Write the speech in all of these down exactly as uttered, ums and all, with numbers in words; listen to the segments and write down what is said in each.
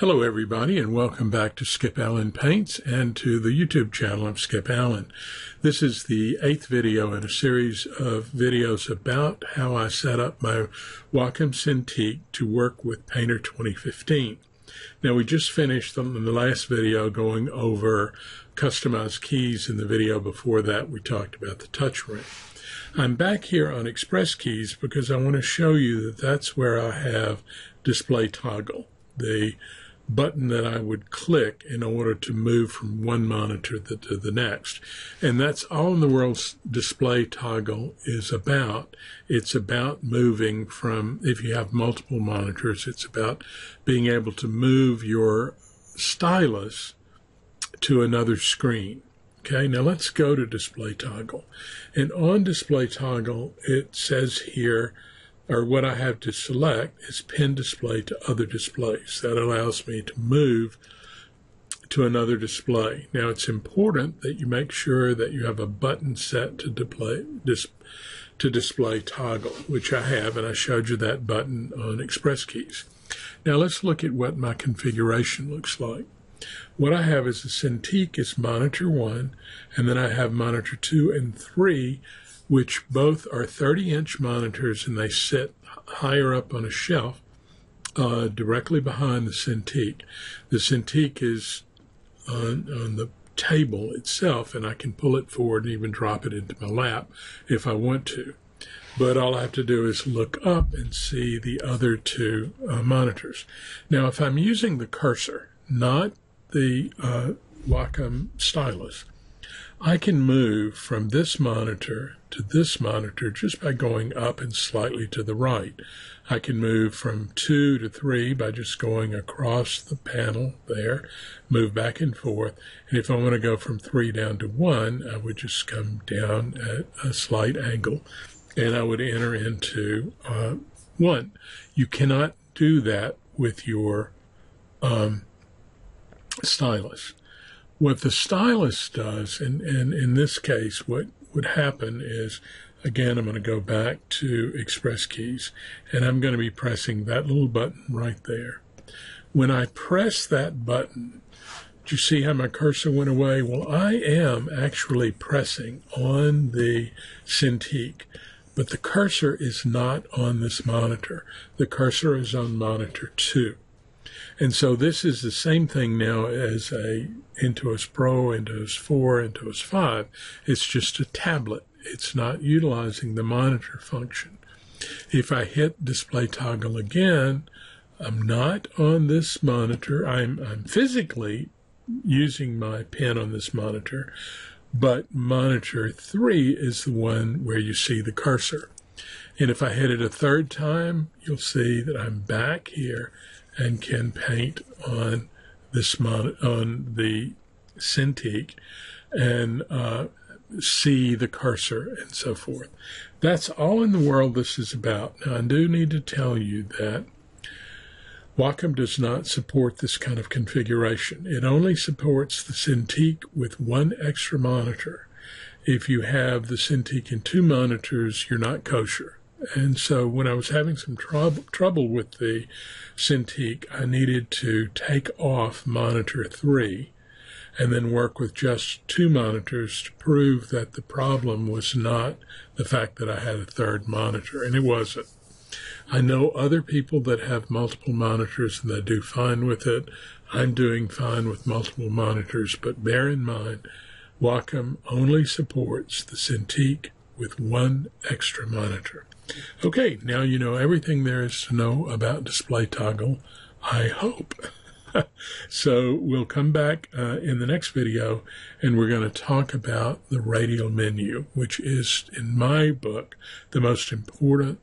Hello everybody, and welcome back to Skip Allen Paints and to the YouTube channel of Skip Allen. This is the eighth video in a series of videos about how I set up my Wacom Cintiq to work with Painter twenty fifteen. Now, we just finished them in the last video going over customized keys. In the video before that, we talked about the touch ring. I'm back here on Express Keys because I want to show you that that's where I have Display Toggle, the button that I would click in order to move from one monitor to, to the next. And that's all in the world's Display Toggle is about. It's about moving from, if you have multiple monitors, it's about being able to move your stylus to another screen. Okay, now let's go to Display Toggle. And on Display Toggle, it says here, or what I have to select is Pin Display to Other Displays. That allows me to move to another display. Now, it's important that you make sure that you have a button set to display, dis, to display toggle, which I have, and I showed you that button on Express Keys. Now, let's look at what my configuration looks like. What I have is the Cintiq is monitor one, and then I have monitor two and three, which both are thirty inch monitors, and they sit higher up on a shelf uh, directly behind the Cintiq. The Cintiq is on, on the table itself, and I can pull it forward and even drop it into my lap if I want to. But all I have to do is look up and see the other two uh, monitors. Now, if I'm using the cursor, not the uh, Wacom stylus, I can move from this monitor to this monitor just by going up and slightly to the right. I can move from two to three by just going across the panel there, move back and forth. And if I want to go from three down to one, I would just come down at a slight angle, and I would enter into uh, one. You cannot do that with your um, stylus. What the stylus does, and, and in this case, what would happen is, again, I'm going to go back to Express Keys, and I'm going to be pressing that little button right there. When I press that button, do you see how my cursor went away? Well, I am actually pressing on the Cintiq, but the cursor is not on this monitor. The cursor is on monitor two. And so this is the same thing now as a Intuos Pro, Intuos four, Intuos five. It's just a tablet. It's not utilizing the monitor function. If I hit Display Toggle again, I'm not on this monitor. I'm, I'm physically using my pen on this monitor, but monitor three is the one where you see the cursor. And if I hit it a third time, you'll see that I'm back here and can paint on this mon on the Cintiq and uh, see the cursor and so forth. That's all in the world this is about. Now, I do need to tell you that Wacom does not support this kind of configuration. It only supports the Cintiq with one extra monitor. If you have the Cintiq and two monitors, you're not kosher. And so when I was having some trouble, trouble with the Cintiq, I needed to take off monitor three and then work with just two monitors to prove that the problem was not the fact that I had a third monitor, and it wasn't. I know other people that have multiple monitors and they do fine with it. I'm doing fine with multiple monitors, but bear in mind, Wacom only supports the Cintiq with one extra monitor. Okay, now you know everything there is to know about Display Toggle, I hope. So we'll come back uh, in the next video, and we're going to talk about the radial menu, which is, in my book, the most important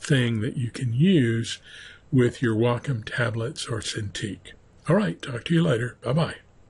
thing that you can use with your Wacom tablets or Cintiq. All right, talk to you later. Bye-bye.